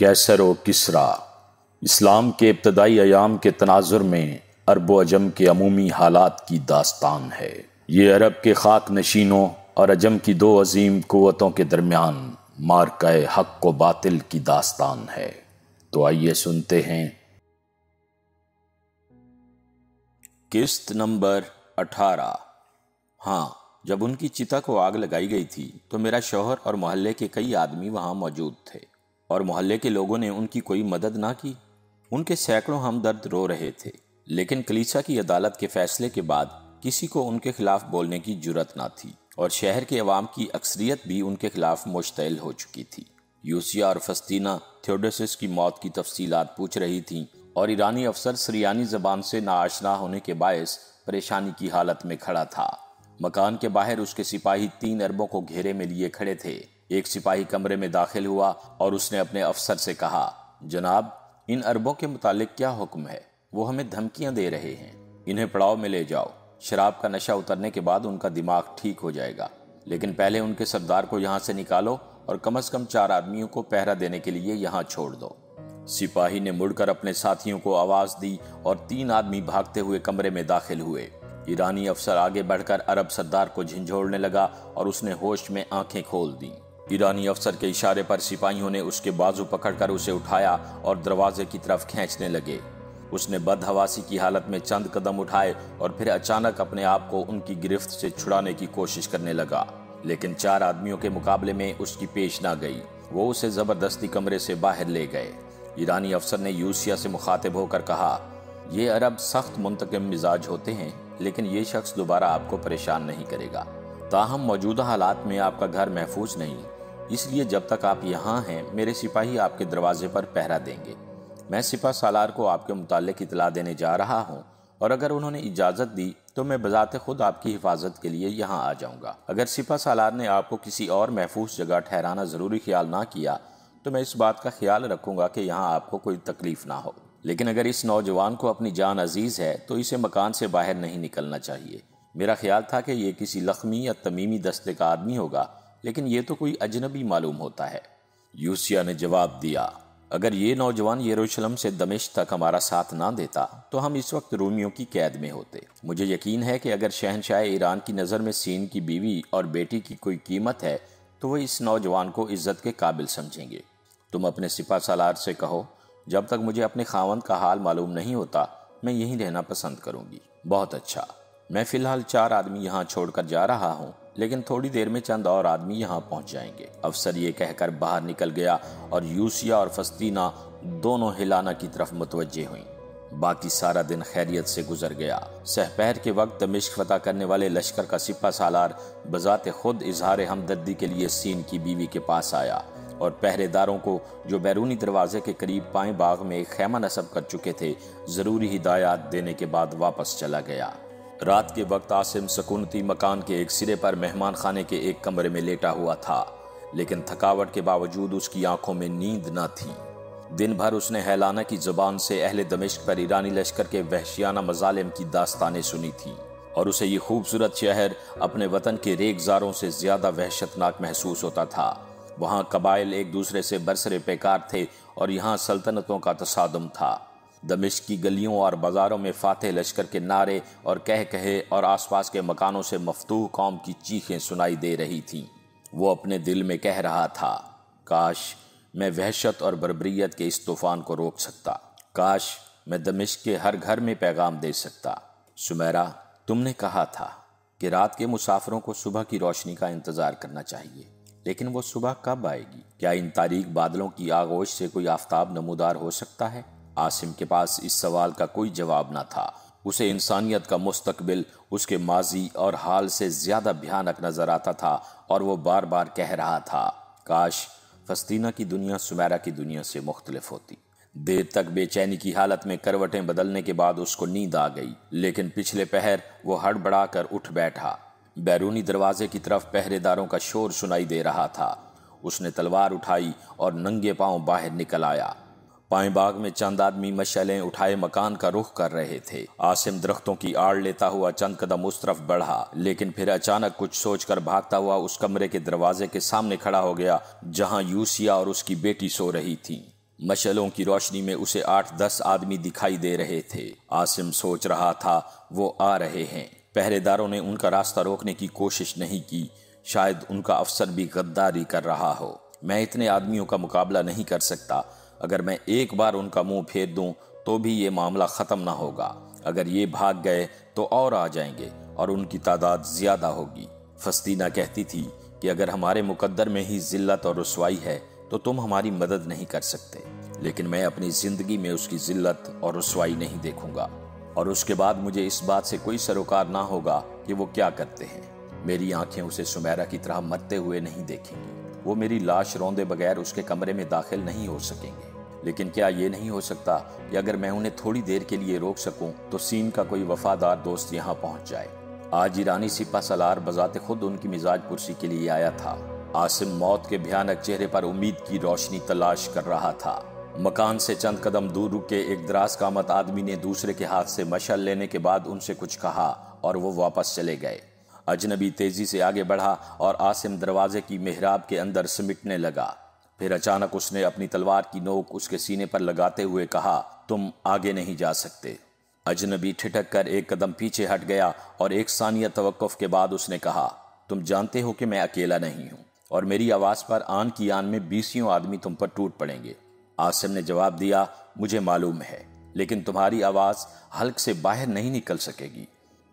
कैसर ओ किसरा इस्लाम के इब्तदाई अयाम के तनाजुर में अरब अजम के अमूमी हालात की दास्तान है। ये अरब के खाक नशीनों और अजम की दो अजीम कुव्वतों के दरमियान मारकाए हक को बातिल की दास्तान है। तो आइए सुनते हैं किस्त नंबर 18। हाँ, जब उनकी चिता को आग लगाई गई थी तो मेरा शौहर और मोहल्ले के कई आदमी वहाँ मौजूद थे और मोहल्ले के लोगों ने उनकी कोई मदद ना की। उनके सैकड़ों हमदर्द रो रहे थे, लेकिन कलीसा की अदालत के फैसले के बाद किसी को उनके खिलाफ बोलने की जुरत ना थी और शहर के अवाम की अक्सरियत भी उनके खिलाफ मुश्तइल हो चुकी थी। यूसिया और फस्तीना थियोडोसिस की मौत की तफसीलात पूछ रही थीं और ईरानी अफसर सिरियानी जबान से नाआशना होने के बायस परेशानी की हालत में खड़ा था। मकान के बाहर उसके सिपाही 3 अरबों को घेरे में लिए खड़े थे। एक सिपाही कमरे में दाखिल हुआ और उसने अपने अफसर से कहा, जनाब, इन अरबों के मुतालिक क्या हुक्म है? वो हमें धमकियां दे रहे हैं। इन्हें पड़ाव में ले जाओ, शराब का नशा उतरने के बाद उनका दिमाग ठीक हो जाएगा, लेकिन पहले उनके सरदार को यहाँ से निकालो और कम से कम 4 आदमियों को पहरा देने के लिए यहाँ छोड़ दो। सिपाही ने मुड़कर अपने साथियों को आवाज दी और 3 आदमी भागते हुए कमरे में दाखिल हुए। ईरानी अफसर आगे बढ़कर अरब सरदार को झिंझोड़ने लगा और उसने होश में आंखें खोल दी। ईरानी अफसर के इशारे पर सिपाहियों ने उसके बाजू पकड़कर उसे उठाया और दरवाजे की तरफ खींचने लगे। उसने बदहवासी की हालत में चंद कदम उठाए और फिर अचानक अपने आप को उनकी गिरफ्त से छुड़ाने की कोशिश करने लगा, लेकिन 4 आदमियों के मुकाबले में उसकी पेश ना गई। वो उसे जबरदस्ती कमरे से बाहर ले गए। ईरानी अफसर ने यूसिया से मुखातिब होकर कहा, ये अरब सख्त मुंतकम मिजाज होते हैं, लेकिन ये शख्स दोबारा आपको परेशान नहीं करेगा। ताहम मौजूदा हालात में आपका घर महफूज नहीं, इसलिए जब तक आप यहाँ हैं मेरे सिपाही आपके दरवाजे पर पहरा देंगे। मैं सिपा सालार को आपके मुतालिक इतला देने जा रहा हूँ और अगर उन्होंने इजाज़त दी तो मैं बजाते खुद आपकी हिफाजत के लिए यहाँ आ जाऊँगा। अगर सिपा सालार ने आपको किसी और महफूज जगह ठहराना ज़रूरी ख्याल ना किया तो मैं इस बात का ख्याल रखूँगा कि यहाँ आपको कोई तकलीफ ना हो, लेकिन अगर इस नौजवान को अपनी जान अजीज़ है तो इसे मकान से बाहर नहीं निकलना चाहिए। मेरा ख्याल था कि ये किसी लख्मी या तमीमी दस्ते का आदमी होगा, लेकिन ये तो कोई अजनबी मालूम होता है। यूसिया ने जवाब दिया, अगर ये नौजवान यरूशलेम से दमिश्क तक हमारा साथ ना देता तो हम इस वक्त रोमियों की कैद में होते। मुझे यकीन है कि अगर शहनशाह ईरान की नज़र में सीन की बीवी और बेटी की कोई कीमत है तो वह इस नौजवान को इज्जत के काबिल समझेंगे। तुम अपने सिपा सालार से कहो, जब तक मुझे अपने खावंद का हाल मालूम नहीं होता मैं यहीं रहना पसंद करूंगी। बहुत अच्छा, मैं फ़िलहाल 4 आदमी यहाँ छोड़कर जा रहा हूँ, लेकिन थोड़ी देर में चंद और आदमी यहाँ पहुँच जाएंगे। अफसर ये कहकर बाहर निकल गया और यूसिया और फस्तीना दोनों हिलाना की तरफ मुतवज्जे हुईं। बाकी सारा दिन खैरियत से गुजर गया। सहपहर के वक्त दमिश्क फतह करने वाले लश्कर का सिपा सालार बजाते खुद इजहार हमदर्दी के लिए सीन की बीवी के पास आया और पहरेदारों को, जो बैरूनी दरवाजे के करीब पाएं बाग में खैमा नस्ब कर चुके थे, ज़रूरी हिदायत देने के बाद वापस चला गया। रात के वक्त आसिम सकूनती मकान के एक सिरे पर मेहमान खाने के एक कमरे में लेटा हुआ था, लेकिन थकावट के बावजूद उसकी आंखों में नींद ना थी। दिन भर उसने हैलाना की ज़बान से अहले दमिश्क पर ईरानी लश्कर के वहशियाना मजालिम की दास्तानें सुनी थी और उसे ये खूबसूरत शहर अपने वतन के रेगजारों से ज़्यादा वहशतनाक महसूस होता था। वहाँ कबाइल एक दूसरे से बरसरे पैकार थे और यहाँ सल्तनतों का तसादम था। दमिश्क की गलियों और बाज़ारों में फातह लश्कर के नारे और कह कहे और आसपास के मकानों से मफतूह कौम की चीखें सुनाई दे रही थीं। वो अपने दिल में कह रहा था, काश मैं वहशत और बर्बरियत के इस तूफ़ान को रोक सकता। काश मैं दमिश्क के हर घर में पैगाम दे सकता। सुमेरा, तुमने कहा था कि रात के मुसाफिरों को सुबह की रोशनी का इंतज़ार करना चाहिए, लेकिन वो सुबह कब आएगी? क्या इन तारीक बादलों की आगोश से कोई आफताब नमूदार हो सकता है? आसिम के पास इस सवाल का कोई जवाब ना था। उसे इंसानियत का मुस्तकबिल उसके माजी और हाल से ज़्यादा भयानक नज़र आता था और वो बार बार कह रहा था, काश फस्तीना की दुनिया सुमेरा की दुनिया से मुख्तलिफ होती। देर तक बेचैनी की हालत में करवटें बदलने के बाद उसको नींद आ गई, लेकिन पिछले पहर वो हड़बड़ा कर उठ बैठा। बैरूनी दरवाजे की तरफ पहरेदारों का शोर सुनाई दे रहा था। उसने तलवार उठाई और नंगे पांव बाहर निकल आया। पाएं बाग में चंद आदमी मशालें उठाए मकान का रुख कर रहे थे। आसिम दरख्तों की आड़ लेता हुआ चंद कदम उस तरफ बढ़ा, लेकिन फिर अचानक कुछ सोचकर भागता हुआ उस कमरे के दरवाजे के सामने खड़ा हो गया जहां यूसिया और उसकी बेटी सो रही थी। मशलों की रोशनी में उसे 8-10 आदमी दिखाई दे रहे थे। आसिम सोच रहा था वो आ रहे हैं। पहरेदारों ने उनका रास्ता रोकने की कोशिश नहीं की, शायद उनका अफसर भी गद्दारी कर रहा हो। मैं इतने आदमियों का मुकाबला नहीं कर सकता, अगर मैं एक बार उनका मुंह फेर दूं तो भी ये मामला ख़त्म ना होगा। अगर ये भाग गए तो और आ जाएंगे और उनकी तादाद ज़्यादा होगी। फस्तीना कहती थी कि अगर हमारे मुकद्दर में ही जिल्लत और रुसवाई है तो तुम हमारी मदद नहीं कर सकते, लेकिन मैं अपनी ज़िंदगी में उसकी जिल्लत और रुसवाई नहीं देखूंगा और उसके बाद मुझे इस बात से कोई सरोकार ना होगा कि वो क्या करते हैं। मेरी आंखें उसे सुमेरा की तरह मरते हुए नहीं देखेंगी। वो मेरी लाश रोंदे बगैर उसके कमरे में दाखिल नहीं हो सकेंगे। लेकिन क्या ये नहीं हो सकता कि अगर मैं उन्हें थोड़ी देर के लिए रोक सकूं तो सीन का कोई वफादार दोस्त यहाँ पहुँच जाए। आज ईरानी सिपा सलार बजाते खुद उनकी मिजाज पुरसी के लिए आया था। आसिम मौत के भयानक चेहरे पर उम्मीद की रोशनी तलाश कर रहा था। मकान से चंद कदम दूर रुके एक दराज कामत आदमी ने दूसरे के हाथ से मशाल लेने के बाद उनसे कुछ कहा और वो वापस चले गए। अजनबी तेजी से आगे बढ़ा और आसिम दरवाजे की मेहराब के अंदर सिमटने लगा। फिर अचानक उसने अपनी तलवार की नोक उसके सीने पर लगाते हुए कहा, तुम आगे नहीं जा सकते। अजनबी ठिठक कर एक कदम पीछे हट गया और एक सानिया तवक्कुफ के बाद उसने कहा, तुम जानते हो कि मैं अकेला नहीं हूँ और मेरी आवाज़ पर आन की आन में 20 आदमी तुम पर टूट पड़ेंगे। आसिम ने जवाब दिया, मुझे मालूम है, लेकिन तुम्हारी आवाज़ हल्क से बाहर नहीं निकल सकेगी।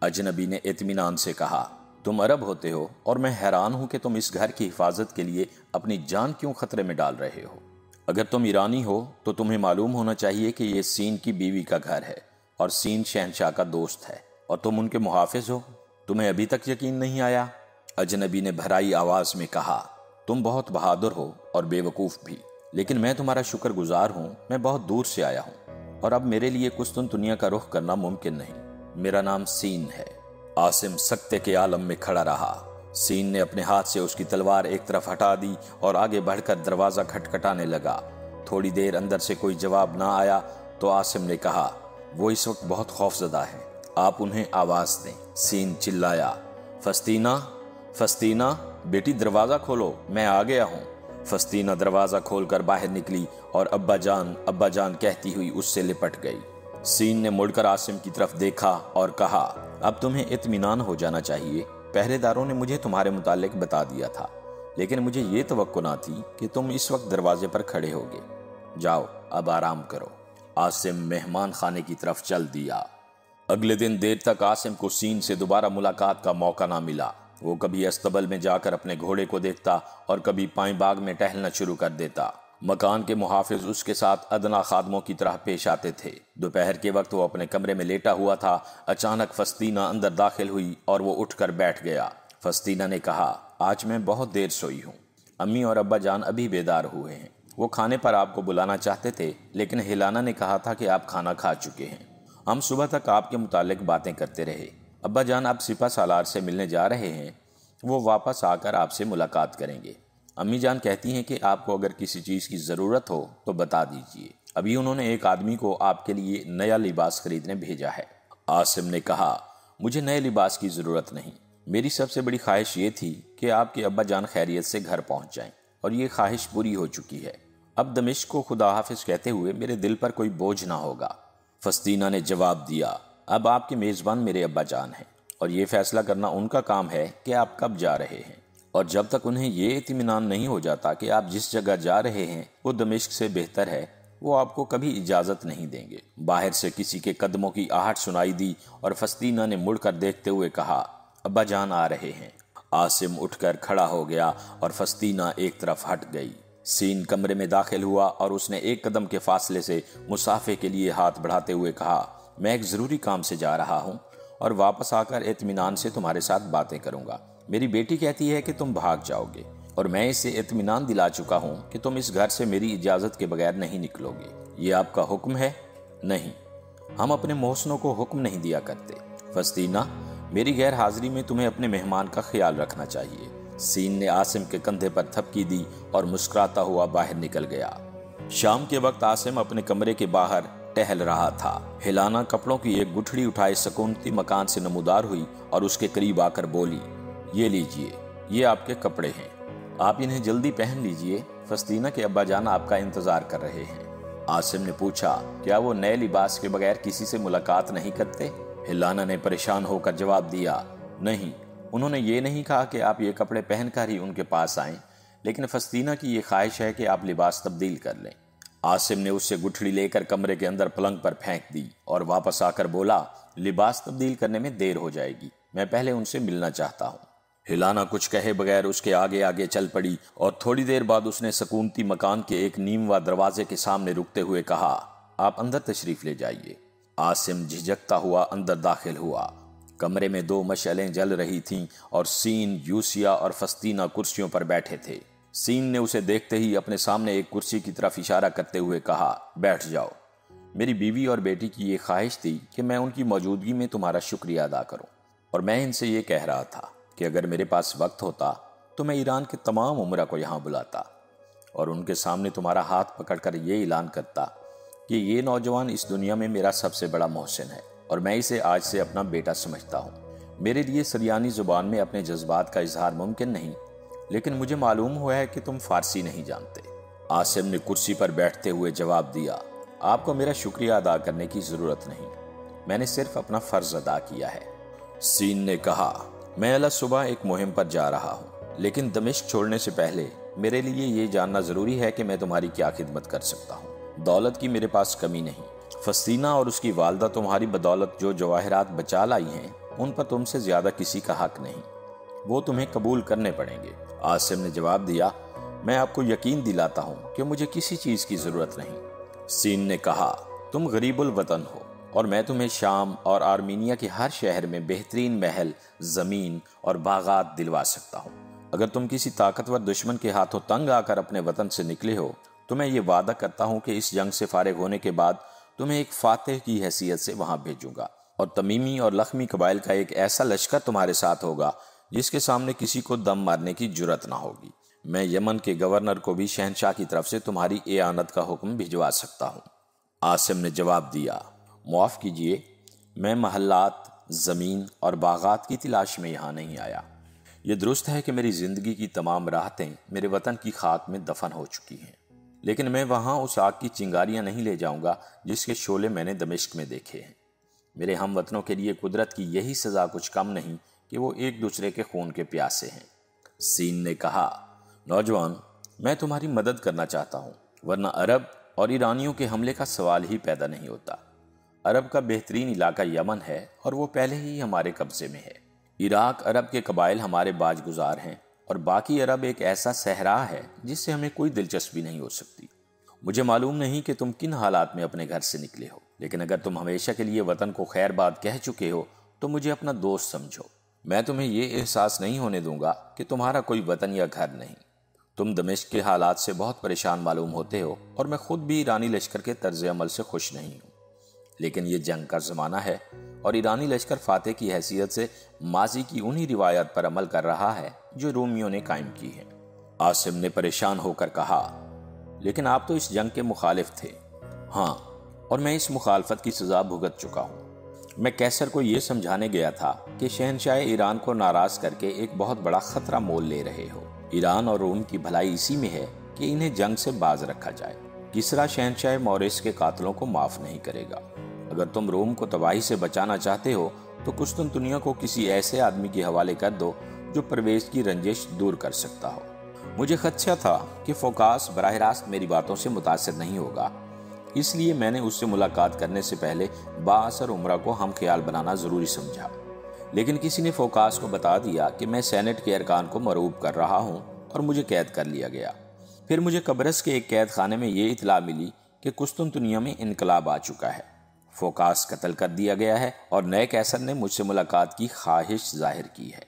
अजनबी ने इत्मीनान से कहा, तुम अरब होते हो और मैं हैरान हूँ कि तुम इस घर की हिफाजत के लिए अपनी जान क्यों खतरे में डाल रहे हो। अगर तुम ईरानी हो तो तुम्हें मालूम होना चाहिए कि ये सीन की बीवी का घर है और सीन शहनशाह का दोस्त है और तुम उनके मुहाफिज हो। तुम्हें अभी तक यकीन नहीं आया? अजनबी ने भराई आवाज में कहा, तुम बहुत बहादुर हो और बेवकूफ़ भी, लेकिन मैं तुम्हारा शुक्रगुजार हूँ। मैं बहुत दूर से आया हूँ और अब मेरे लिए कुस्तुनतुनिया का रुख करना मुमकिन नहीं। मेरा नाम सीन है। आसिम सकते के आलम में खड़ा रहा। सीन ने अपने हाथ से उसकी तलवार एक तरफ हटा दी और आगे बढ़कर दरवाज़ा खटखटाने लगा। थोड़ी देर अंदर से कोई जवाब ना आया तो आसिम ने कहा, वो इस वक्त बहुत खौफजदा है, आप उन्हें आवाज़ दें। सीन चिल्लाया, फस्तीना, फस्तीना बेटी दरवाज़ा खोलो, मैं आ गया हूँ। फस्तीना दरवाज़ा खोलकर बाहर निकली और अब्बाजान अब्बाजान कहती हुई उससे लिपट गई। सीन ने मुड़कर आसिम की तरफ देखा और कहा, अब तुम्हें इत्मीनान हो जाना चाहिए। पहरेदारों ने मुझे तुम्हारे मुतालिक बता दिया था, लेकिन मुझे ये तवक्को ना थी कि तुम इस वक्त दरवाजे पर खड़े होगे। जाओ अब आराम करो। आसिम मेहमान खाने की तरफ चल दिया। अगले दिन देर तक आसिम को सीन से दोबारा मुलाकात का मौका ना मिला। वो कभी अस्तबल में जाकर अपने घोड़े को देखता और कभी पाइन बाग में टहलना शुरू कर देता। मकान के मुहाफिज उसके साथ अदना खादमों की तरह पेश आते थे। दोपहर के वक्त वो अपने कमरे में लेटा हुआ था। अचानक फस्तीना अंदर दाखिल हुई और वो उठकर बैठ गया। फस्तीना ने कहा, आज मैं बहुत देर सोई हूँ। अम्मी और अब्बा जान अभी बेदार हुए हैं। वो खाने पर आपको बुलाना चाहते थे, लेकिन हिलाना ने कहा था कि आप खाना खा चुके हैं। हम सुबह तक आपके मुतालिक बातें करते रहे। अब्बा जान आप सिपा सालार से मिलने जा रहे हैं, वो वापस आकर आपसे मुलाकात करेंगे। अम्मी जान कहती हैं कि आपको अगर किसी चीज़ की ज़रूरत हो तो बता दीजिए। अभी उन्होंने एक आदमी को आपके लिए नया लिबास खरीदने भेजा है। आसिम ने कहा, मुझे नए लिबास की ज़रूरत नहीं। मेरी सबसे बड़ी ख्वाहिश ये थी कि आपके अब्बा जान खैरियत से घर पहुँच जाएँ और ये ख्वाहिश पूरी हो चुकी है। अब दमिश्क को खुदा हाफिज कहते हुए मेरे दिल पर कोई बोझ ना होगा। फस्तीना ने जवाब दिया, अब आपके मेज़बान मेरे अब्बा जान हैं और ये फैसला करना उनका काम है कि आप कब जा रहे हैं, और जब तक उन्हें ये इत्मीनान नहीं हो जाता कि आप जिस जगह जा रहे हैं वो दमिश्क से बेहतर है, वो आपको कभी इजाज़त नहीं देंगे। बाहर से किसी के कदमों की आहट सुनाई दी और फस्तीना ने मुड़कर देखते हुए कहा, अब्बा जान आ रहे हैं। आसिम उठकर खड़ा हो गया और फस्तीना एक तरफ हट गई। सीन कमरे में दाखिल हुआ और उसने एक कदम के फासले से मुसाफे के लिए हाथ बढ़ाते हुए कहा, मैं एक ज़रूरी काम से जा रहा हूँ और वापस आकर इत्मीनान से तुम्हारे साथ बातें करूँगा। मेरी बेटी कहती है कि तुम भाग जाओगे और मैं इसे इत्मीनान दिला चुका हूँ कि तुम इस घर से मेरी इजाज़त के बगैर नहीं निकलोगे। ये आपका हुक्म है? नहीं, हम अपने मोहसिनों को हुक्म नहीं दिया करते। फस्तीना, मेरी गैर हाजिरी में तुम्हें अपने मेहमान का ख्याल रखना चाहिए। सीन ने आसिम के कंधे पर थपकी दी और मुस्कुराता हुआ बाहर निकल गया। शाम के वक्त आसिम अपने कमरे के बाहर टहल रहा था। हिलाना कपड़ों की एक गुठड़ी उठाए सकूनती मकान से नमूदार हुई और उसके करीब आकर बोली, ये लीजिए, ये आपके कपड़े हैं, आप इन्हें जल्दी पहन लीजिए। फस्तीना के अब्बा जान आपका इंतजार कर रहे हैं। आसिम ने पूछा, क्या वो नए लिबास के बगैर किसी से मुलाकात नहीं करते? हिलाना ने परेशान होकर जवाब दिया, नहीं, उन्होंने ये नहीं कहा कि आप ये कपड़े पहनकर ही उनके पास आएं, लेकिन फस्तीना की ये ख्वाहिश है कि आप लिबास तब्दील कर लें। आसिम ने उससे गुठड़ी लेकर कमरे के अंदर पलंग पर फेंक दी और वापस आकर बोला, लिबास तब्दील करने में देर हो जाएगी, मैं पहले उनसे मिलना चाहता हूँ। हिलाना कुछ कहे बगैर उसके आगे आगे चल पड़ी और थोड़ी देर बाद उसने सकूनती मकान के एक नीमवा दरवाजे के सामने रुकते हुए कहा, आप अंदर तशरीफ ले जाइए। आसिम झिझकता हुआ अंदर दाखिल हुआ। कमरे में दो मशालें जल रही थीं और सीन, यूसिया और फस्तीना कुर्सियों पर बैठे थे। सीन ने उसे देखते ही अपने सामने एक कुर्सी की तरफ इशारा करते हुए कहा, बैठ जाओ। मेरी बीवी और बेटी की ये ख्वाहिश थी कि मैं उनकी मौजूदगी में तुम्हारा शुक्रिया अदा करूँ, और मैं इनसे ये कह रहा था कि अगर मेरे पास वक्त होता तो मैं ईरान के तमाम उमरा को यहाँ बुलाता और उनके सामने तुम्हारा हाथ पकड़कर ये ऐलान करता कि ये नौजवान इस दुनिया में मेरा सबसे बड़ा मोहसिन है और मैं इसे आज से अपना बेटा समझता हूँ। मेरे लिए सिरियानी ज़ुबान में अपने जज्बात का इजहार मुमकिन नहीं, लेकिन मुझे मालूम हुआ है कि तुम फारसी नहीं जानते। आसिम ने कुर्सी पर बैठते हुए जवाब दिया, आपको मेरा शुक्रिया अदा करने की ज़रूरत नहीं, मैंने सिर्फ अपना फ़र्ज़ अदा किया है। सीन ने कहा, मैं अल सुबह एक मुहिम पर जा रहा हूँ, लेकिन दमिश्क छोड़ने से पहले मेरे लिए ये जानना ज़रूरी है कि मैं तुम्हारी क्या खिदमत कर सकता हूँ। दौलत की मेरे पास कमी नहीं। फस्तीना और उसकी वालदा तुम्हारी बदौलत जो जवाहरात बचा लाई हैं, उन पर तुमसे ज़्यादा किसी का हक नहीं, वो तुम्हें कबूल करने पड़ेंगे। आसिम ने जवाब दिया, मैं आपको यकीन दिलाता हूँ कि मुझे किसी चीज़ की ज़रूरत नहीं। सीन ने कहा, तुम गरीबुल वतन हो और मैं तुम्हें शाम और आर्मीनिया के हर शहर में बेहतरीन महल, ज़मीन और बागात दिलवा सकता हूँ। अगर तुम किसी ताकतवर दुश्मन के हाथों तंग आकर अपने वतन से निकले हो तो मैं ये वादा करता हूँ कि इस जंग से फारिग होने के बाद तुम्हें एक फातिह की हैसियत से वहाँ भेजूंगा और तमीमी और लखमी कबाइल का एक ऐसा लश्कर तुम्हारे साथ होगा जिसके सामने किसी को दम मारने की जुर्रत ना होगी। मैं यमन के गवर्नर को भी शहनशाह की तरफ से तुम्हारी एआनत का हुक्म भिजवा सकता हूँ। आसिम ने जवाब दिया, माफ़ कीजिए, मैं महल्लात, ज़मीन और बागात की तलाश में यहाँ नहीं आया। ये दुरुस्त है कि मेरी ज़िंदगी की तमाम राहतें मेरे वतन की खाक में दफन हो चुकी हैं, लेकिन मैं वहाँ उस आग की चिंगारियाँ नहीं ले जाऊँगा जिसके शोले मैंने दमिश्क में देखे हैं। मेरे हम वतनों के लिए कुदरत की यही सज़ा कुछ कम नहीं कि वो एक दूसरे के खून के प्यासे हैं। सीन ने कहा, नौजवान, मैं तुम्हारी मदद करना चाहता हूँ, वरना अरब और ईरानियों के हमले का सवाल ही पैदा नहीं होता। अरब का बेहतरीन इलाका यमन है और वो पहले ही हमारे कब्ज़े में है। इराक, अरब के कबाइल हमारे बाजगुजार हैं और बाकी अरब एक ऐसा सहरा है जिससे हमें कोई दिलचस्पी नहीं हो सकती। मुझे मालूम नहीं कि तुम किन हालात में अपने घर से निकले हो, लेकिन अगर तुम हमेशा के लिए वतन को खैरबाद कह चुके हो तो मुझे अपना दोस्त समझो। मैं तुम्हें ये एहसास नहीं होने दूंगा कि तुम्हारा कोई वतन या घर नहीं। तुम दमिश्क के हालात से बहुत परेशान मालूम होते हो और मैं खुद भी ईरानी लश्कर के तर्ज अमल से खुश नहीं हूँ, लेकिन ये जंग का ज़माना है और ईरानी लश्कर फातह की हैसियत से माजी की उन्हीं रिवायत पर अमल कर रहा है जो रोमियों ने कायम की है। आसिम ने परेशान होकर कहा, लेकिन आप तो इस जंग के मुखालिफ थे। हाँ, और मैं इस मुखालफत की सज़ा भुगत चुका हूँ। मैं कैसर को ये समझाने गया था कि शहनशाह ईरान को नाराज़ करके एक बहुत बड़ा ख़तरा मोल ले रहे हो। ईरान और रोम की भलाई इसी में है कि इन्हें जंग से बाज रखा जाए। किसरा शहनशाह मौरिस के कातलों को माफ़ नहीं करेगा। अगर तुम रोम को तबाही से बचाना चाहते हो तो कुस्तान्तिनिया को किसी ऐसे आदमी के हवाले कर दो जो परवेज की रंजिश दूर कर सकता हो। मुझे खदशा था कि फोकास बराह रास्त मेरी बातों से मुतासर नहीं होगा, इसलिए मैंने उससे मुलाकात करने से पहले बाअसर उमरा को हम ख्याल बनाना ज़रूरी समझा। लेकिन किसी ने फोकास को बता दिया कि मैं सेनेट के अरकान को मरूब कर रहा हूँ और मुझे कैद कर लिया गया। फिर मुझे कब्रस के एक कैद खाने में ये इतला मिली कि कुस्तान्तिनिया में इनकलाब आ चुका है, फोकास कत्ल कर दिया गया है और नए कैसर ने मुझसे मुलाकात की ख्वाहिश जाहिर की है।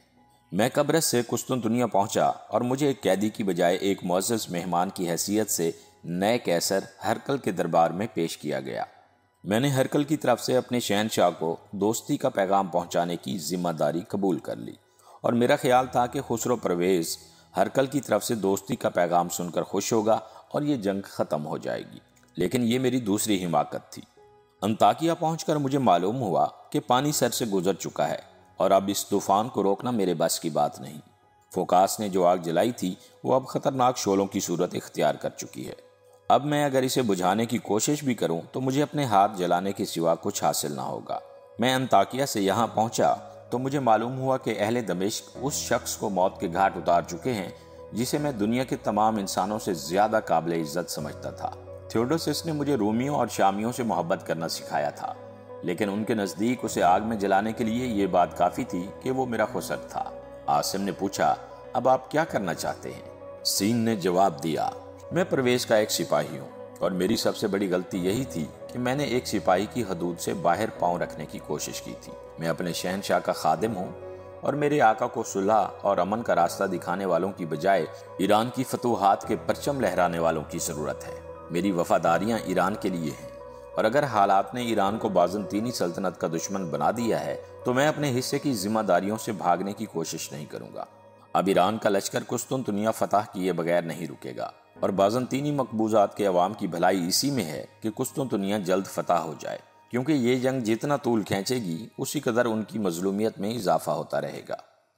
मैं कब्रस से कुस्तान्तिनिया पहुंचा और मुझे एक कैदी की बजाय एक मुअज़्ज़ज़ मेहमान की हैसियत से नए कैसर हरकल के दरबार में पेश किया गया। मैंने हरकल की तरफ से अपने शहनशाह को दोस्ती का पैगाम पहुंचाने की जिम्मेदारी कबूल कर ली और मेरा ख्याल था कि खुसरो परवेज़ हरकल की तरफ से दोस्ती का पैगाम सुनकर खुश होगा और ये जंग ख़त्म हो जाएगी, लेकिन ये मेरी दूसरी हिमाकत थी। अंताकिया पहुंचकर मुझे मालूम हुआ कि पानी सर से गुजर चुका है और अब इस तूफान को रोकना मेरे बस की बात नहीं। फोकास ने जो आग जलाई थी वो अब खतरनाक शोलों की सूरत इख्तियार कर चुकी है। अब मैं अगर इसे बुझाने की कोशिश भी करूं तो मुझे अपने हाथ जलाने के सिवा कुछ हासिल ना होगा। मैं अंताकिया से यहाँ पहुँचा तो मुझे मालूम हुआ कि अहले दमिश्क उस शख्स को मौत के घाट उतार चुके हैं जिसे मैं दुनिया के तमाम इंसानों से ज़्यादा काबिल इज्जत समझता था। थियोडोसिस ने मुझे रोमियों और शामियों से मोहब्बत करना सिखाया था, लेकिन उनके नज़दीक उसे आग में जलाने के लिए ये बात काफ़ी थी कि वो मेरा खुसर था। आसिम ने पूछा, अब आप क्या करना चाहते हैं? सीन ने जवाब दिया, मैं परवेज़ का एक सिपाही हूँ और मेरी सबसे बड़ी गलती यही थी कि मैंने एक सिपाही की हदूद से बाहर पाँव रखने की कोशिश की थी। मैं अपने शहनशाह का खादिम हूँ और मेरे आका को सुलह और अमन का रास्ता दिखाने वालों की बजाय ईरान की फतूहात के परचम लहराने वालों की ज़रूरत है। मेरी वफादारियाँ ईरान के लिए हैं और अगर हालात ने ईरान को बाज़ंतीनी सल्तनत का दुश्मन बना दिया है तो मैं अपने हिस्से की जिम्मेदारियों से भागने की कोशिश नहीं करूँगा। अब ईरान का लश्कर कुस्तुनतुनिया फतह किए बगैर नहीं रुकेगा और बाज़ंतीनी मकबूजात के अवाम की भलाई इसी में है कि कुस्तुनतुनिया जल्द फतह हो जाए, क्योंकि ये जंग जितना तूल खींचेगी उसी कदर उनकी मजलूमियत में इजाफा होता रहेगा।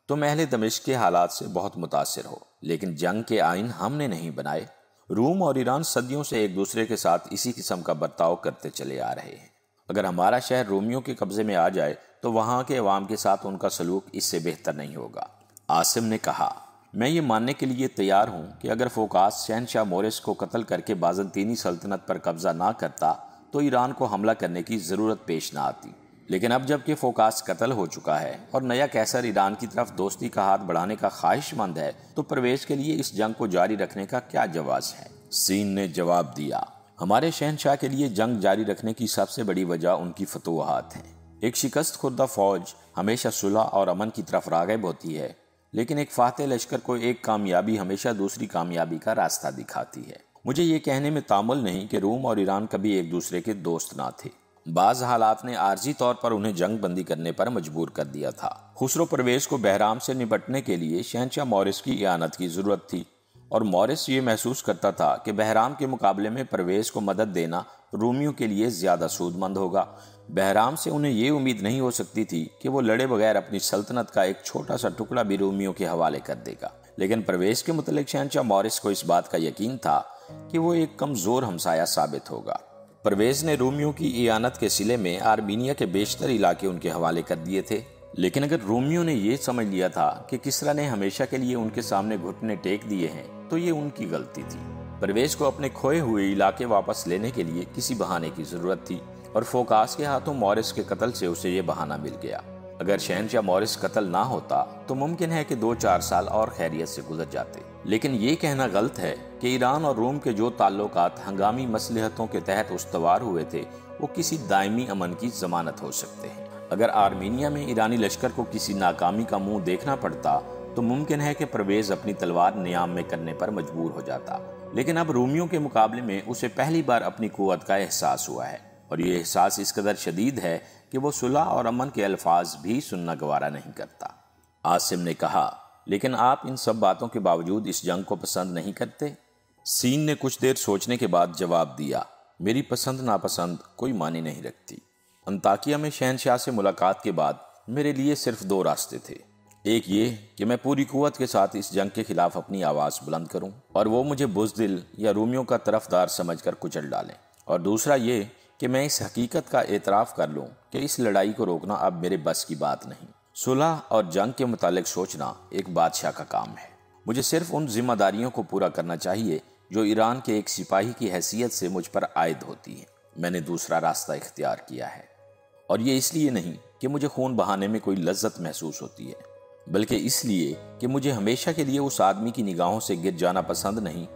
तुम अहले दमिश्क के हालात से बहुत मुतासिर हो, लेकिन जंग के आइन हमने नहीं बनाए। रूम और ईरान सदियों से एक दूसरे के साथ इसी किस्म का बर्ताव करते चले आ रहे हैं। अगर हमारा शहर रोमियों के कब्जे में आ जाए तो वहाँ के अवाम के साथ उनका सलूक इससे बेहतर नहीं होगा। आसिम ने कहा, मैं ये मानने के लिए तैयार हूँ कि अगर फोकास शहनशाह मोरिस को कत्ल करके बाज़ंतीनी सल्तनत पर कब्जा ना करता तो ईरान को हमला करने की ज़रूरत पेश ना आती, लेकिन अब जबकि फोकास कत्ल हो चुका है और नया कैसर ईरान की तरफ दोस्ती का हाथ बढ़ाने का ख्वाहिशमंद है तो परवेज़ के लिए इस जंग को जारी रखने का क्या जवाज़ है? सीन ने जवाब दिया, हमारे शहनशाह के लिए जंग जारी रखने की सबसे बड़ी वजह उनकी फतूहात हैं। एक शिकस्त खुर्दा फौज हमेशा सुलह और अमन की तरफ राग़िब होती है, लेकिन एक फातह लश्कर को एक कामयाबी हमेशा दूसरी कामयाबी का रास्ता दिखाती है। मुझे ये कहने में तामुल नहीं कि रोम और ईरान कभी एक दूसरे के दोस्त ना थे। बाज़ हालात ने आर्जी तौर पर उन्हें जंग बंदी करने पर मजबूर कर दिया था। खुसरो परवेज़ को बहराम से निपटने के लिए शहनशाह मोरिस की इयानत की ज़रूरत थी और मोरिस ये महसूस करता था कि बहराम के मुकाबले में परवेज़ को मदद देना रोमियों के लिए ज़्यादा सूदमंद होगा। बहराम से उन्हें ये उम्मीद नहीं हो सकती थी कि वो लड़े बगैर अपनी सल्तनत का एक छोटा सा टुकड़ा भी रोमियों के हवाले कर देगा, लेकिन परवेज़ के मुतलिक शहनशाह मोरिस को इस बात का यकीन था कि वो एक कमज़ोर हमसाया साबित होगा। परवेज़ ने रोमियों की इयानत के सिले में आर्मीनिया के बेशतर इलाके उनके हवाले कर दिए थे, लेकिन अगर रोमियों ने यह समझ लिया था कि किसरा ने हमेशा के लिए उनके सामने घुटने टेक दिए हैं तो ये उनकी गलती थी। परवेज़ को अपने खोए हुए इलाके वापस लेने के लिए किसी बहाने की ज़रूरत थी और फोकास के हाथों मोरिस के कत्ल से उसे ये बहाना मिल गया। अगर शहनशाह मोरिस कत्ल ना होता तो मुमकिन है कि 2-4 साल और खैरियत से गुजर जाते, लेकिन ये कहना गलत है कि ईरान और रोम के जो ताल्लुकात हंगामी मसलहतों के तहत उस्तवार हुए थे वो किसी दायमी अमन की जमानत हो सकते हैं। अगर आर्मीनिया में ईरानी लश्कर को किसी नाकामी का मुंह देखना पड़ता तो मुमकिन है कि परवेज़ अपनी तलवार नियाम में करने पर मजबूर हो जाता, लेकिन अब रोमियों के मुकाबले में उसे पहली बार अपनी कुव्वत का एहसास हुआ है और ये एहसास इस कदर शदीद है कि वो सुलह और अमन के अल्फाज भी सुनना गवारा नहीं करता। आसिम ने कहा, लेकिन आप इन सब बातों के बावजूद इस जंग को पसंद नहीं करते? सीन ने कुछ देर सोचने के बाद जवाब दिया, मेरी पसंद नापसंद कोई मानी नहीं रखती। अंताकिया में शहनशाह से मुलाकात के बाद मेरे लिए सिर्फ 2 रास्ते थे। एक ये कि मैं पूरी कुव्वत के साथ इस जंग के खिलाफ अपनी आवाज़ बुलंद करूँ और वो मुझे बुजदिल या रोमियों का तरफदार समझ कर कुचल डालें, और दूसरा ये कि मैं इस हकीकत का एतराफ़ कर लूँ कि इस लड़ाई को रोकना अब मेरे बस की बात नहीं। सुलह और जंग के मुतालिक सोचना एक बादशाह का काम है। मुझे सिर्फ उन जिम्मेदारियों को पूरा करना चाहिए जो ईरान के एक सिपाही की हैसियत से मुझ पर आयद होती है। मैंने दूसरा रास्ता इख्तियार किया है और ये इसलिए नहीं कि मुझे खून बहाने में कोई लज्जत महसूस होती है, बल्कि इसलिए कि मुझे हमेशा के लिए उस आदमी की निगाहों से गिर जाना पसंद नहीं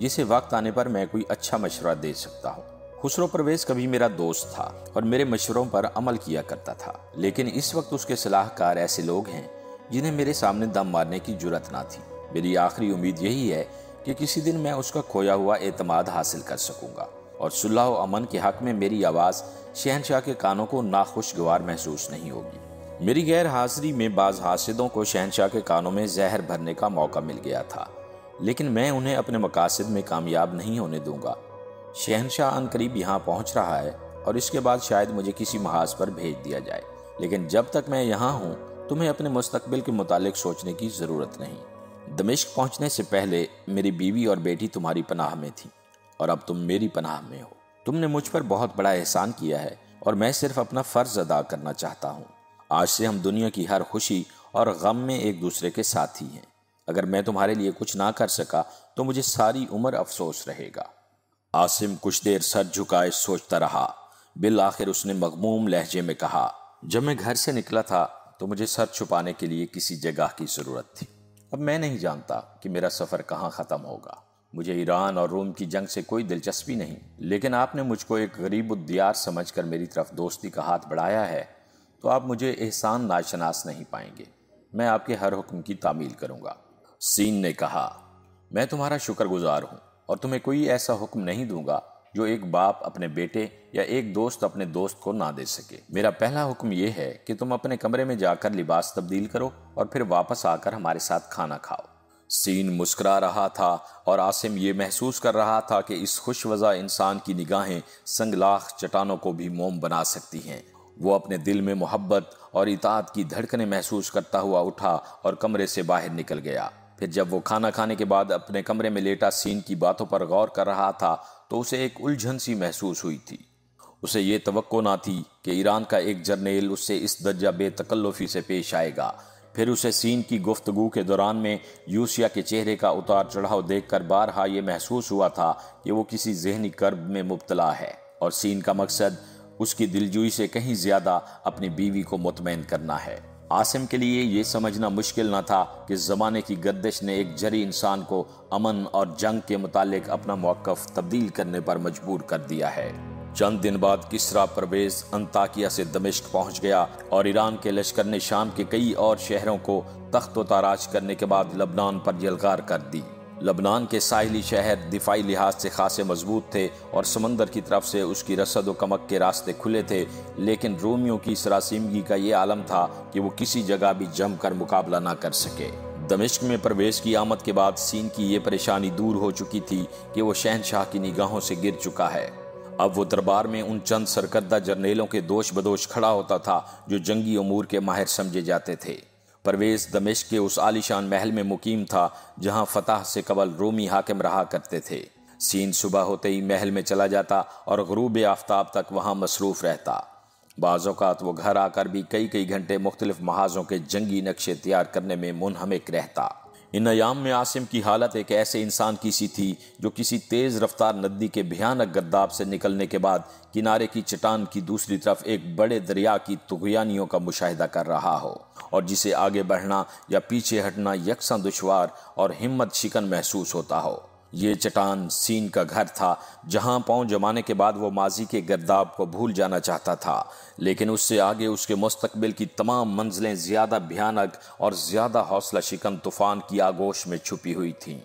जिसे वक्त आने पर मैं कोई अच्छा मशवरा दे सकता हूँ। खुसरो परवेज़ कभी मेरा दोस्त था और मेरे मशवरों पर अमल किया करता था, लेकिन इस वक्त उसके सलाहकार ऐसे लोग हैं जिन्हें मेरे सामने दम मारने की जुरत ना थी। मेरी आखिरी उम्मीद यही है कि किसी दिन मैं उसका खोया हुआ एतमाद हासिल कर सकूंगा और सुलह व अमन के हक़ में मेरी आवाज़ शहनशाह के कानों को नाखुशगवार महसूस नहीं होगी। मेरी गैर हाज़िरी में बाज़ हासिदों को शहनशाह के कानों में जहर भरने का मौका मिल गया था, लेकिन मैं उन्हें अपने मकासद में कामयाब नहीं होने दूंगा। शहनशाह अनकरीब यहाँ पहुँच रहा है और इसके बाद शायद मुझे किसी महाज पर भेज दिया जाए, लेकिन जब तक मैं यहाँ हूँ तुम्हें अपने मुस्तकबिल के मुतालिक सोचने की ज़रूरत नहीं। दमिश्क पहुँचने से पहले मेरी बीवी और बेटी तुम्हारी पनाह में थी। और अब तुम मेरी पनाह में हो। तुमने मुझ पर बहुत बड़ा एहसान किया है और मैं सिर्फ अपना फर्ज अदा करना चाहता हूँ। आज से हम दुनिया की हर खुशी और गम में एक दूसरे के साथी हैं। अगर मैं तुम्हारे लिए कुछ ना कर सका तो मुझे सारी उम्र अफसोस रहेगा। आसिम कुछ देर सर झुकाए सोचता रहा। बिल आखिर उसने मगमूम लहजे में कहा, जब मैं घर से निकला था तो मुझे सर छुपाने के लिए किसी जगह की ज़रूरत थी। अब मैं नहीं जानता कि मेरा सफ़र कहाँ ख़त्म होगा। मुझे ईरान और रोम की जंग से कोई दिलचस्पी नहीं, लेकिन आपने मुझको एक गरीब उद्यार समझकर मेरी तरफ दोस्ती का हाथ बढ़ाया है तो आप मुझे एहसान नाशनास नहीं पाएंगे। मैं आपके हर हुक्म की तामील करूँगा। सीन ने कहा, मैं तुम्हारा शुक्रगुजार हूँ और तुम्हें कोई ऐसा हुक्म नहीं दूंगा जो एक बाप अपने बेटे या एक दोस्त अपने दोस्त को ना दे सके। मेरा पहला हुक्म यह है कि तुम अपने कमरे में जाकर लिबास तब्दील करो और फिर वापस आकर हमारे साथ खाना खाओ। सीन मुस्कुरा रहा था और आसिम ये महसूस कर रहा था कि इस खुशवज़ा इंसान की निगाहें संगलाख चट्टानों को भी मोम बना सकती हैं। वो अपने दिल में मोहब्बत और इताअत की धड़कनें महसूस करता हुआ उठा और कमरे से बाहर निकल गया। फिर जब वो खाना खाने के बाद अपने कमरे में लेटा सीन की बातों पर गौर कर रहा था तो उसे एक उलझन सी महसूस हुई थी। उसे ये तवक्को ना थी कि ईरान का एक जर्नेल उससे इस दर्जा बेतकल्लुफ़ी से पेश आएगा। फिर उसे सीन की गुफ्तगू के दौरान में यूसिया के चेहरे का उतार चढ़ाव देखकर बारहा ये महसूस हुआ था कि वो किसी जहनी कर्ब में मुब्तला है और सीन का मकसद उसकी दिलजोई से कहीं ज़्यादा अपनी बीवी को मुतमईन करना है। आसिम के लिए ये समझना मुश्किल ना था कि ज़माने की गर्दिश ने एक जरी इंसान को अमन और जंग के मुतालिक अपना मौक़िफ़ तब्दील करने पर मजबूर कर दिया है। चंद दिन बाद किसरा परवेज़ अंताकिया से दमिश्क पहुंच गया और ईरान के लश्कर ने शाम के कई और शहरों को तख्तो ताराज करने के बाद लबनान पर यलगार कर दी। लबनान के साहिली शहर दिफाई लिहाज से खासे मजबूत थे और समंदर की तरफ से उसकी रसद और कमक के रास्ते खुले थे, लेकिन रोमियों की सरासीमगी का ये आलम था कि वो किसी जगह भी जमकर मुकाबला ना कर सके। दमिश्क में परवेज़ की आमद के बाद सीन की ये परेशानी दूर हो चुकी थी कि वो शहनशाह की निगाहों से गिर चुका है। अब वो दरबार में उन चंद सरकर्दा जर्नेलों के दोष बदोश खड़ा होता था जो जंगी अमूर के माहिर समझे जाते थे। परवेज़ दमिश्क के उस आलीशान महल में मुकीम था जहां फतह से कबल रोमी हाकिम रहा करते थे। सीन सुबह होते ही महल में चला जाता और ग़ुरूब आफ्ताब तक वहां मसरूफ़ रहता। बाज़ औक़ात वो घर आकर भी कई कई घंटे मुख्तलिफ महाजों के जंगी नक्शे तैयार करने में मुनहमिक रहता। इन अयाम में आसिम की हालत एक ऐसे इंसान की सी थी जो किसी तेज़ रफ्तार नदी के भयानक गर्दाब से निकलने के बाद किनारे की चट्टान की दूसरी तरफ एक बड़े दरिया की तुग़यानियों का मुशाहिदा कर रहा हो और जिसे आगे बढ़ना या पीछे हटना यकसां दुश्वार और हिम्मत शिकन महसूस होता हो। ये चट्टान सीन का घर था जहां पाँव जमाने के बाद वो माजी के गर्दाब को भूल जाना चाहता था, लेकिन उससे आगे उसके मुस्तकबिल की तमाम मंजिलें ज़्यादा भयानक और ज़्यादा हौसला शिकन तूफ़ान की आगोश में छुपी हुई थीं।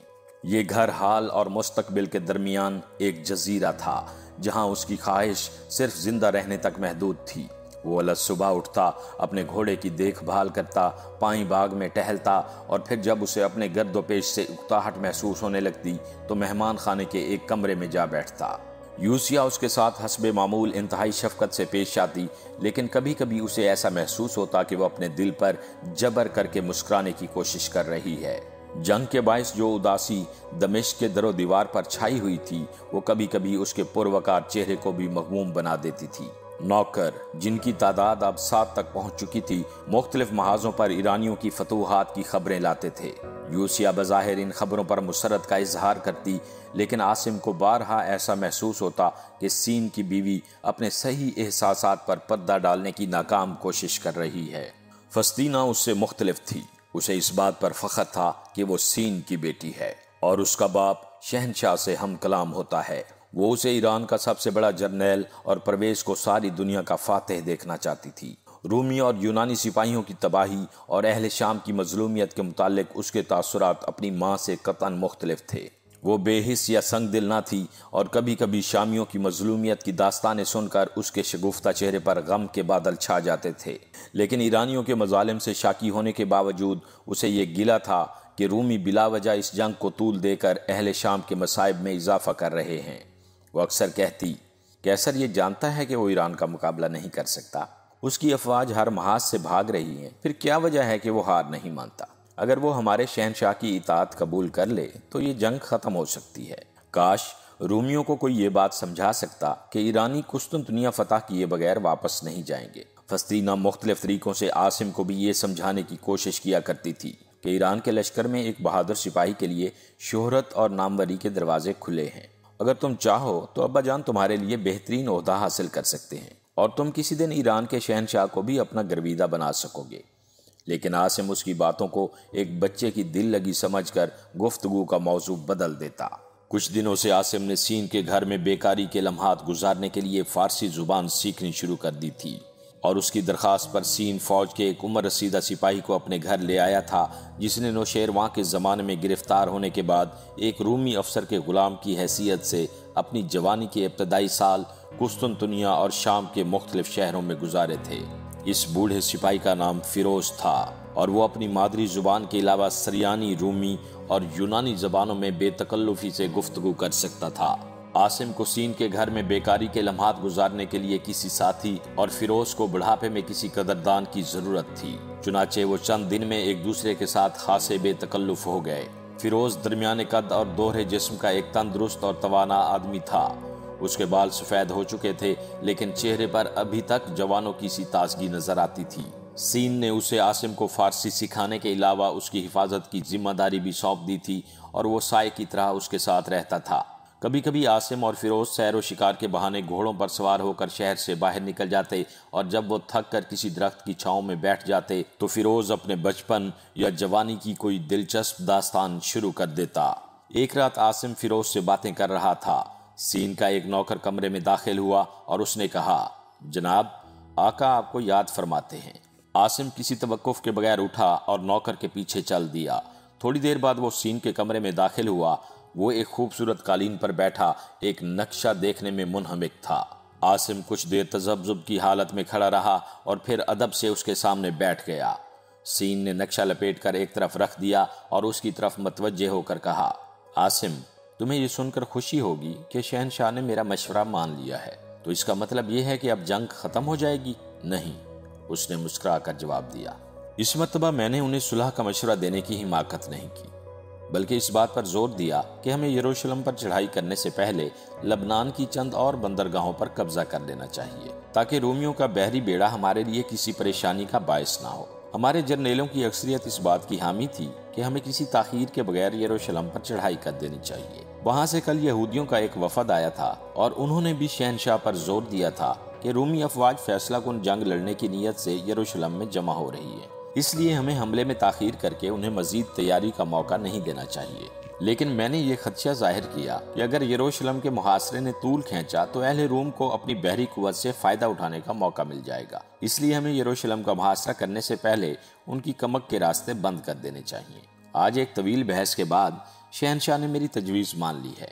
ये घर हाल और मुस्तकबिल के दरमियान एक जजीरा था जहां उसकी ख्वाहिश सिर्फ जिंदा रहने तक महदूद थी। वो अलग सुबह उठता, अपने घोड़े की देखभाल करता, पाई बाग में टहलता और फिर जब उसे अपने गर्दोपेश से उकताहट महसूस होने लगती तो मेहमान खाने के एक कमरे में जा बैठता। यूसिया उसके साथ हस्बे मामूल इंतहाई शफकत से पेश आती, लेकिन कभी कभी उसे ऐसा महसूस होता कि वो अपने दिल पर जबर करके मुस्कुराने की कोशिश कर रही है। जंग के बायस जो उदासी दमिश्क के दरो दीवार पर छाई हुई थी वो कभी कभी उसके पुरवकार चेहरे को भी मगमूम बना देती थी। नौकर, जिनकी तादाद अब 7 तक पहुंच चुकी थी, मुख्तलिफ महाजों पर ईरानियों की फतूहात की खबरें लाते थे। यूसिया बज़ाहिर इन खबरों पर मुसरत का इजहार करती, लेकिन आसिम को बारहा ऐसा महसूस होता कि सीन की बीवी अपने सही एहसासात पर पर्दा डालने की नाकाम कोशिश कर रही है। फस्तीना उससे मुख्तलिफ थी। उसे इस बात पर फख्र था कि वो सीन की बेटी है और उसका बाप शहनशाह से हम कलाम होता है। वो उसे ईरान का सबसे बड़ा जर्नैल और परवेज़ को सारी दुनिया का फातह देखना चाहती थी। रूमी और यूनानी सिपाहियों की तबाही और अहले शाम की मजलूमियत के मुतालिक उसके तासुरात अपनी माँ से कतन मुख्तलिफ थे। वो बेहिस या संग दिल ना थी और कभी कभी शामियों की मजलूमियत की दास्तानें सुनकर उसके शगुफ्ता चेहरे पर गम के बादल छा जाते थे, लेकिन ईरानियों के मजालिम से शाकी होने के बावजूद उसे ये गिला था कि रूमी बिलावजा इस जंग को तूल देकर अहले शाम के मसाइब में इजाफा कर रहे हैं। वो अक्सर कहती, कैसर ये जानता है कि वो ईरान का मुकाबला नहीं कर सकता। उसकी अफवाज हर महाज से भाग रही है, फिर क्या वजह है कि वो हार नहीं मानता। अगर वो हमारे शहनशाह की इताअत कबूल कर ले तो ये जंग ख़त्म हो सकती है। काश रूमियों को कोई ये बात समझा सकता कि ईरानी कुस्तुंतुनिया फतह किए बगैर वापस नहीं जाएंगे। फस्तीना मुख्तलिफ तरीक़ों से आसिम को भी ये समझाने की कोशिश किया करती थी कि ईरान के लश्कर में एक बहादुर सिपाही के लिए शोहरत और नामवरी के दरवाजे खुले हैं। अगर तुम चाहो तो अब्बा जान तुम्हारे लिए बेहतरीन ओहदा हासिल कर सकते हैं और तुम किसी दिन ईरान के शहनशाह को भी अपना गर्वीदा बना सकोगे। लेकिन आसिम उसकी बातों को एक बच्चे की दिल लगी समझकर गुफ्तगू का मौजू बदल देता। कुछ दिनों से आसिम ने सीन के घर में बेकारी के लम्हात गुजारने के लिए फारसी जुबान सीखनी शुरू कर दी थी और उसकी दरख्वास्त पर सीन फौज के एक उम्र रसीदा सिपाही को अपने घर ले आया था, जिसने नोशेर वहाँ के ज़माने में गिरफ्तार होने के बाद एक रूमी अफसर के ग़ुलाम की हैसियत से अपनी जवानी के इब्तदाई साल कुस्तुंतुनिया और शाम के मुख्तलिफ शहरों में गुजारे थे। इस बूढ़े सिपाही का नाम फिरोज था और वो अपनी मादरी ज़ुबान के अलावा सिरियानी, रूमी और यूनानी ज़बानों में बेतकल्लुफ़ी से गुफ्तगू कर सकता था। आसिम को सीन के घर में बेकारी के लम्हात गुजारने के लिए किसी साथी और फिरोज को बुढ़ापे में किसी कदरदान की जरूरत थी, चुनाचे वो चंद दिन में एक दूसरे के साथ खासे बेतकल्लुफ हो गए। फिरोज दरमियाने कद और दोहरे जिस्म का एक तंदुरुस्त और तवाना आदमी था। उसके बाल सफेद हो चुके थे लेकिन चेहरे पर अभी तक जवानों की सी ताजगी नजर आती थी। सीन ने उसे आसिम को फारसी सिखाने के अलावा उसकी हिफाजत की जिम्मेदारी भी सौंप दी थी और वो साए की तरह उसके साथ रहता था। कभी कभी आसिम और फिरोज सैर व शिकार के बहाने घोड़ों पर सवार होकर शहर से बाहर निकल जाते और जब वो थक कर किसी दरख्त की छांव में बैठ जाते तो फिरोज अपने बचपन या जवानी की कोई दिलचस्प दास्तान शुरू कर देता। एक रात आसिम फिरोज से बातें कर रहा था। सीन का एक नौकर कमरे में दाखिल हुआ और उसने कहा, जनाब, आका आपको याद फरमाते हैं। आसिम किसी तवक्कुफ के बगैर उठा और नौकर के पीछे चल दिया। थोड़ी देर बाद वो सीन के कमरे में दाखिल हुआ। वो एक खूबसूरत कालीन पर बैठा एक नक्शा देखने में मुनहमिक था। आसिम कुछ देर तजब्जुब की हालत में खड़ा रहा और फिर अदब से उसके सामने बैठ गया। सीन ने नक्शा लपेट कर एक तरफ रख दिया और उसकी तरफ मतवज्जे होकर कहा, आसिम, तुम्हें यह सुनकर खुशी होगी कि शहनशाह ने मेरा मशवरा मान लिया है, तो इसका मतलब यह है कि अब जंग खत्म हो जाएगी? नहीं, उसने मुस्कुरा कर जवाब दिया, इस मरतबा मैंने उन्हें सुलह का मशवरा देने की हिमाकत नहीं की, बल्कि इस बात पर जोर दिया कि हमें यरूशलेम पर चढ़ाई करने से पहले लबनान की चंद और बंदरगाहों पर कब्जा कर लेना चाहिए ताकि रोमियों का बहरी बेड़ा हमारे लिए किसी परेशानी का बायस ना हो। हमारे जर्नेलों की अक्सरियत इस बात की हामी थी कि हमें किसी ताखीर के बगैर यरूशलेम पर चढ़ाई कर देनी चाहिए। वहाँ से कल यहूदियों का एक वफद आया था और उन्होंने भी शहनशाह पर जोर दिया था कि रोमी अफवाज फैसला कुन जंग लड़ने की नीयत से यरूशलेम में जमा हो रही है, इसलिए हमें हमले में ताखीर करके उन्हें मजीद तैयारी का मौका नहीं देना चाहिए। लेकिन मैंने ये खदशा जाहिर किया कि अगर यरूशलेम के मुहासरे ने तूल खींचा तो अहले रूम को अपनी बहरी कुव्वत से फ़ायदा उठाने का मौका मिल जाएगा, इसलिए हमें यरूशलेम का मुहासरा करने से पहले उनकी कमक के रास्ते बंद कर देने चाहिए। आज एक तवील बहस के बाद शहनशाह ने मेरी तजवीज़ मान ली है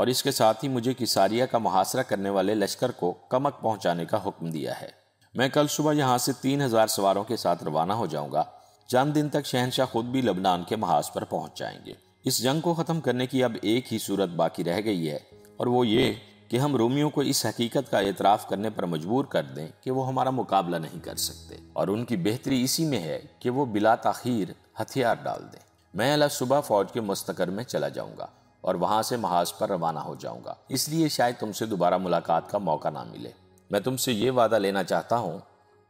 और इसके साथ ही मुझे किसारिया का मुहासरा करने वाले लश्कर को कमक पहुँचाने का हुक्म दिया है। मैं कल सुबह यहाँ से 3000 सवारों के साथ रवाना हो जाऊंगा। चंद दिन तक शहनशाह खुद भी लबनान के महाज पर पहुँच जाएंगे। इस जंग को ख़त्म करने की अब एक ही सूरत बाकी रह गई है और वो ये कि हम रोमियों को इस हकीकत का एतराफ़ करने पर मजबूर कर दें कि वो हमारा मुकाबला नहीं कर सकते और उनकी बेहतरी इसी में है कि वो बिला ताखीर हथियार डाल दें। मैं अला सुबह फ़ौज के मुस्तकर में चला जाऊँगा और वहाँ से महाज पर रवाना हो जाऊँगा, इसलिए शायद तुमसे दोबारा मुलाकात का मौका ना मिले। मैं तुमसे ये वादा लेना चाहता हूँ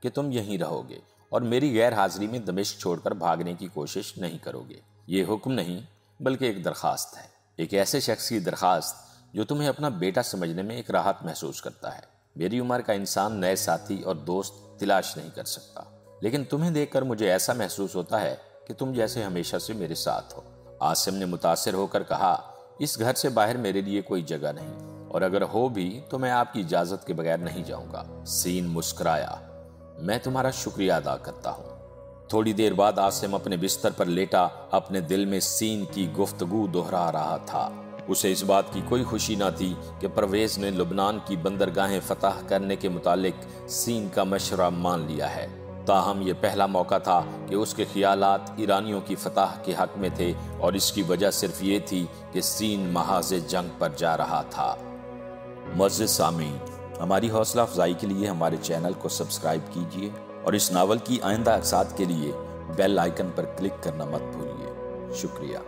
कि तुम यहीं रहोगे और मेरी गैर हाजिरी में दमिश्क छोड़कर भागने की कोशिश नहीं करोगे। ये हुक्म नहीं बल्कि एक दरख्वास्त है, एक ऐसे शख्स की दरख्वास्त जो तुम्हें अपना बेटा समझने में एक राहत महसूस करता है। मेरी उम्र का इंसान नए साथी और दोस्त तलाश नहीं कर सकता, लेकिन तुम्हें देखकर मुझे ऐसा महसूस होता है कि तुम जैसे हमेशा से मेरे साथ हो। आसिम ने मुतासिर होकर कहा, इस घर से बाहर मेरे लिए कोई जगह नहीं और अगर हो भी तो मैं आपकी इजाजत के बगैर नहीं जाऊंगा। सीन मुस्कुराया, मैं तुम्हारा शुक्रिया अदा करता हूँ। थोड़ी देर बाद आसिम अपने बिस्तर पर लेटा अपने दिल में सीन की गुफ्तगू दोहरा रहा था। उसे इस बात की कोई खुशी ना थी कि परवेज ने लुबनान की बंदरगाहें फतह करने के मुतालिक सीन का मशवरा मान लिया है। ताहम यह पहला मौका था कि उसके ख्यालात ईरानियों की फतह के हक में थे और इसकी वजह सिर्फ ये थी कि सीन महाज जंग पर जा रहा था। मज़ीद सामीन, हमारी हौसला अफजाई के लिए हमारे चैनल को सब्सक्राइब कीजिए और इस नावल की आइंदा अक्सात के लिए बेल आइकन पर क्लिक करना मत भूलिए। शुक्रिया।